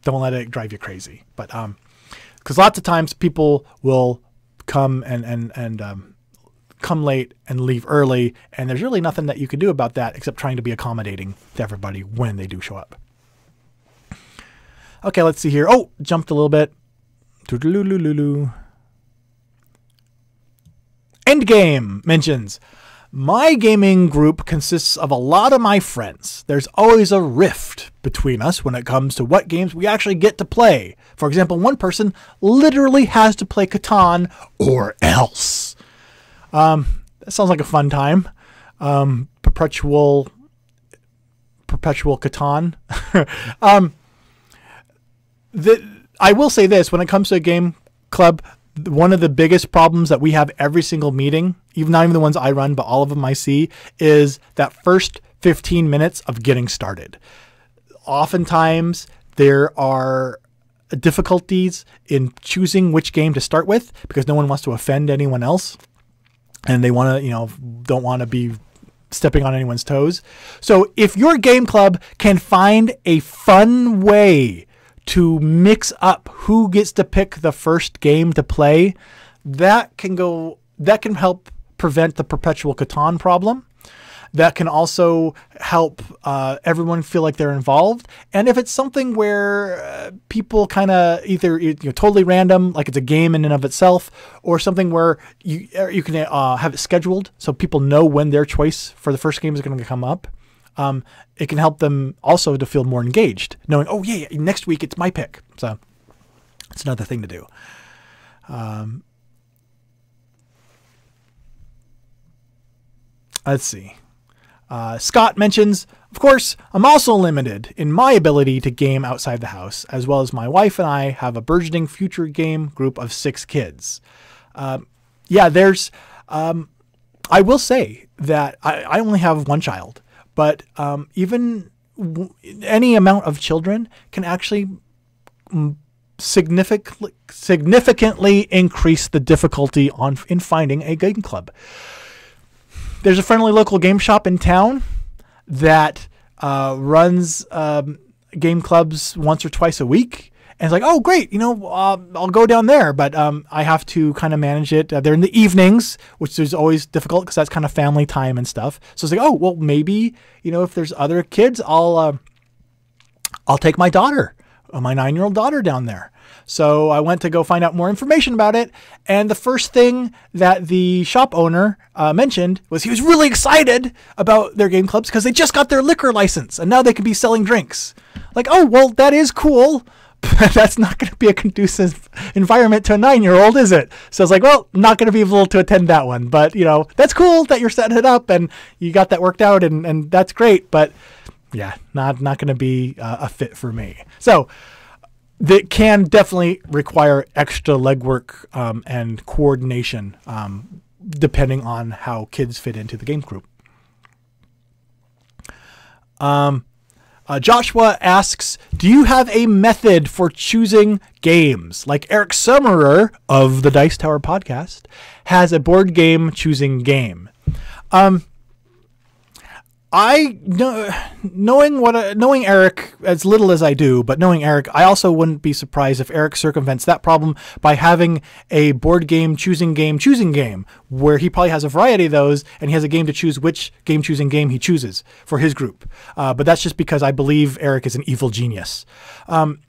don't let it drive you crazy. But um, because lots of times people will come and, and, and um, come late and leave early. And there's really nothing that you can do about that except trying to be accommodating to everybody when they do show up. Okay, let's see here. Oh, jumped a little bit. Endgame mentions, my gaming group consists of a lot of my friends. There's always a rift between us when it comes to what games we actually get to play. For example, one person literally has to play Catan or else. Um, that sounds like a fun time. Um, perpetual, perpetual Catan. um, The, I will say this, when it comes to a game club, one of the biggest problems that we have every single meeting, even not even the ones I run, but all of them I see, is that first fifteen minutes of getting started. Oftentimes there are difficulties in choosing which game to start with because no one wants to offend anyone else and they want to, you know, don't want to be stepping on anyone's toes. So if your game club can find a fun way to mix up who gets to pick the first game to play, that can go that can help prevent the perpetual Catan problem. That can also help uh, everyone feel like they're involved. And if it's something where uh, people kind of either you know, totally random, like it's a game in and of itself, or something where you you can uh, have it scheduled so people know when their choice for the first game is going to come up, um, it can help them also to feel more engaged, knowing, oh, yeah, yeah, next week it's my pick. So it's another thing to do. Um, let's see. Uh, Scott mentions, of course, I'm also limited in my ability to game outside the house, as well as my wife and I have a burgeoning future game group of six kids. Um, yeah, there's, um, I will say that I, I only have one child, but um, even w any amount of children can actually m significantly, significantly increase the difficulty on in finding a game club. There's a friendly local game shop in town that uh, runs um, game clubs once or twice a week. And it's like, oh, great, you know, uh, I'll go down there. But um, I have to kind of manage it. Uh, they're in the evenings, which is always difficult because that's kind of family time and stuff. So it's like, oh, well, maybe, you know, if there's other kids, I'll, uh, I'll take my daughter, my nine-year-old daughter down there. So I went to go find out more information about it. And the first thing that the shop owner uh, mentioned was he was really excited about their game clubs because they just got their liquor license and now they could be selling drinks. Like, oh, well, that is cool, but that's not going to be a conducive environment to a nine-year-old, is it? So I was like, well, not going to be able to attend that one. But, you know, that's cool that you're setting it up and you got that worked out, and, and that's great. But, yeah, not, not going to be uh, a fit for me. So that can definitely require extra legwork um, and coordination um, depending on how kids fit into the game group. Um, uh, Joshua asks, do you have a method for choosing games? Like Eric Sommerer of the Dice Tower podcast has a board game choosing game. Um, I know, knowing what uh, knowing Eric as little as I do, but knowing Eric, I also wouldn't be surprised if Eric circumvents that problem by having a board game choosing game choosing game, where he probably has a variety of those, and he has a game to choose which game choosing game he chooses for his group. Uh, but that's just because I believe Eric is an evil genius. Um,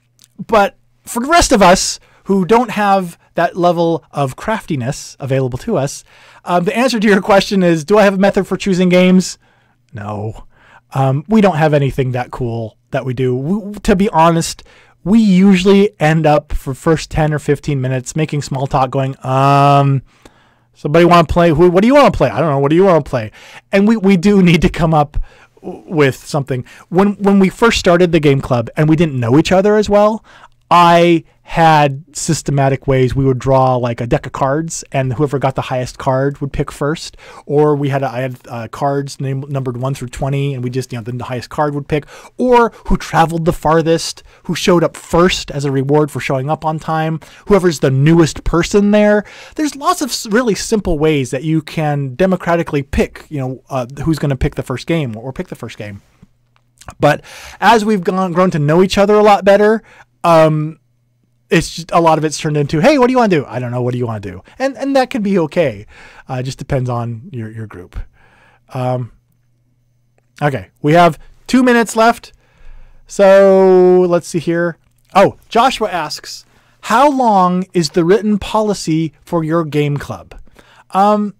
but for the rest of us who don't have that level of craftiness available to us, um, the answer to your question is: do I have a method for choosing games? No, um, we don't have anything that cool that we do. We, to be honest, we usually end up for first ten or fifteen minutes making small talk going, um, somebody want to play? Who, what do you want to play? I don't know. What do you want to play? And we, we do need to come up with something. When, when we first started the game club and we didn't know each other as well, I had systematic ways. We would draw like a deck of cards, and whoever got the highest card would pick first. Or we had a, I had uh, cards named, numbered one through twenty, and we just, you know, the, the highest card would pick. Or who traveled the farthest, who showed up first as a reward for showing up on time, whoever's the newest person there. There's lots of really simple ways that you can democratically pick, you know, uh, who's going to pick the first game or pick the first game. But as we've gone, grown to know each other a lot better, um, it's just, a lot of it's turned into, hey, what do you want to do? I don't know. What do you want to do? And and that can be okay. Uh, it just depends on your, your group. Um, okay. We have two minutes left. So let's see here. Oh, Joshua asks, how long is the written policy for your game club? Um,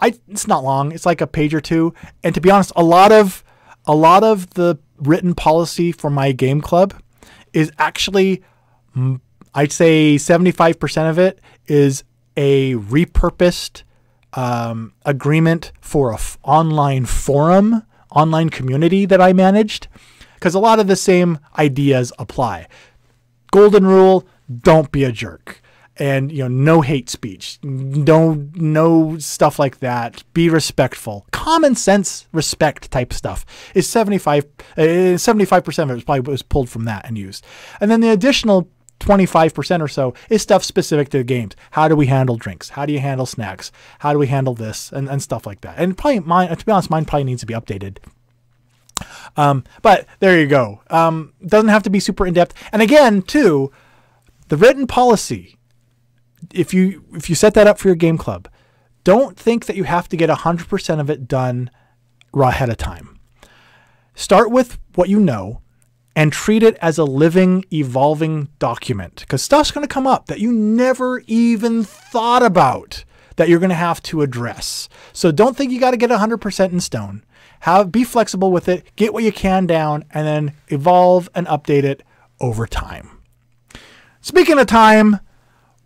I, it's not long. It's like a page or two. And to be honest, a lot of, a lot of the written policy for my game club is actually, I'd say seventy-five percent of it is a repurposed um, agreement for an online forum, online community that I managed, because a lot of the same ideas apply. Golden rule, don't be a jerk. And, you know, no hate speech, no, no stuff like that. Be respectful. Common sense respect type stuff is seventy-five, seventy-five percent of it was probably was pulled from that and used. And then the additional twenty-five percent or so is stuff specific to the games. How do we handle drinks? How do you handle snacks? How do we handle this? And, and stuff like that. And probably mine, to be honest, mine probably needs to be updated. Um, but there you go. Um, doesn't have to be super in depth. And again, too, the written policy, if you, if you set that up for your game club, don't think that you have to get one hundred percent of it done right ahead of time. Start with what you know and treat it as a living, evolving document, because stuff's going to come up that you never even thought about that you're going to have to address. So don't think you got to get one hundred percent in stone. Have, be flexible with it, get what you can down, and then evolve and update it over time. Speaking of time,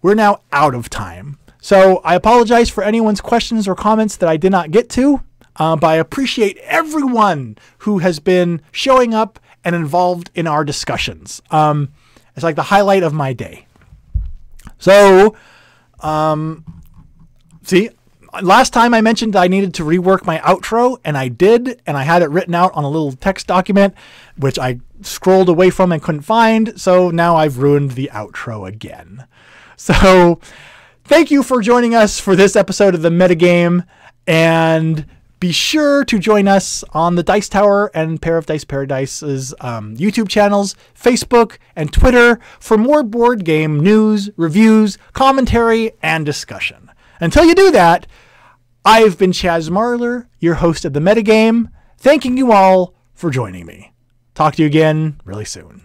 we're now out of time. So I apologize for anyone's questions or comments that I did not get to, uh, but I appreciate everyone who has been showing up and involved in our discussions. Um, it's like the highlight of my day. So, um, see, last time I mentioned I needed to rework my outro, and I did, and I had it written out on a little text document, which I scrolled away from and couldn't find, so now I've ruined the outro again. So thank you for joining us for this episode of The Metagame, and be sure to join us on the Dice Tower and Pair of Dice Paradise's um, YouTube channels, Facebook, and Twitter for more board game news, reviews, commentary, and discussion. Until you do that, I've been Chaz Marler, your host of The Metagame, thanking you all for joining me. Talk to you again really soon.